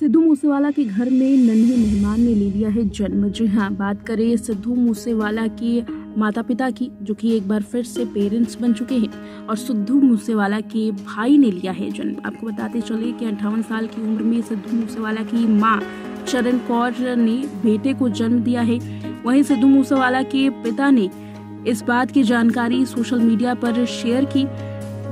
सिद्धू मूसेवाला के घर में नन्हे मेहमान ने ले लिया है जन्म। जी हाँ, बात करें सिद्धू मूसेवाला के माता पिता की, जो कि एक बार फिर से पेरेंट्स बन चुके हैं, और सिद्धू मूसेवाला के भाई ने लिया है जन्म। आपको बताते चले कि 58 साल की उम्र में सिद्धू मूसेवाला की माँ चरण कौर ने बेटे को जन्म दिया है। वहीं सिद्धू मूसेवाला के पिता ने इस बात की जानकारी सोशल मीडिया पर शेयर की।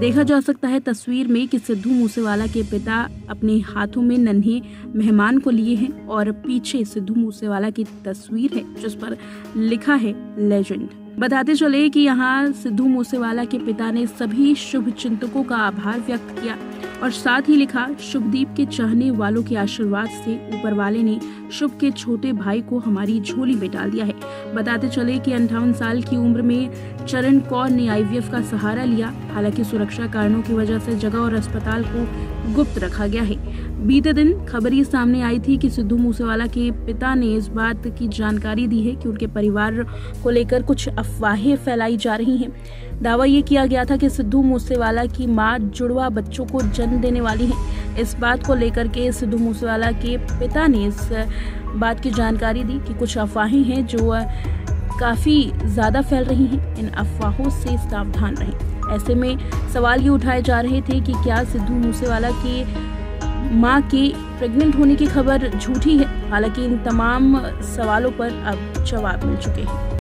देखा जा सकता है तस्वीर में कि सिद्धू मूसेवाला के पिता अपने हाथों में नन्हे मेहमान को लिए हैं और पीछे सिद्धू मूसेवाला की तस्वीर है जिस पर लिखा है लेजेंड। बताते चले कि यहाँ सिद्धू मूसेवाला के पिता ने सभी शुभ चिंतकों का आभार व्यक्त किया और साथ ही लिखा, शुभदीप के चाहने वालों के आशीर्वाद से ऊपर वाले ने शुभ के छोटे भाई को हमारी झोली में डाल दिया है। बताते चले कि 58 साल की उम्र में चरण कौर ने IVF का सहारा लिया। हालांकि सुरक्षा कारणों की वजह से जगह और अस्पताल को गुप्त रखा गया है। बीते दिन खबर ये सामने आई थी कि सिद्धू मूसेवाला के पिता ने इस बात की जानकारी दी है कि उनके परिवार को लेकर कुछ अफवाहें फैलाई जा रही हैं। दावा ये किया गया था कि सिद्धू मूसेवाला की मां जुड़वा बच्चों को जन्म देने वाली हैं। इस बात को लेकर के सिद्धू मूसेवाला के पिता ने इस बात की जानकारी दी कि कुछ अफवाहें हैं जो काफ़ी ज़्यादा फैल रही हैं। इन अफवाहों से सावधान रहें। ऐसे में सवाल ये उठाए जा रहे थे कि क्या सिद्धू मूसेवाला के मां के प्रेग्नेंट होने की खबर झूठी है। हालांकि इन तमाम सवालों पर अब जवाब मिल चुके हैं।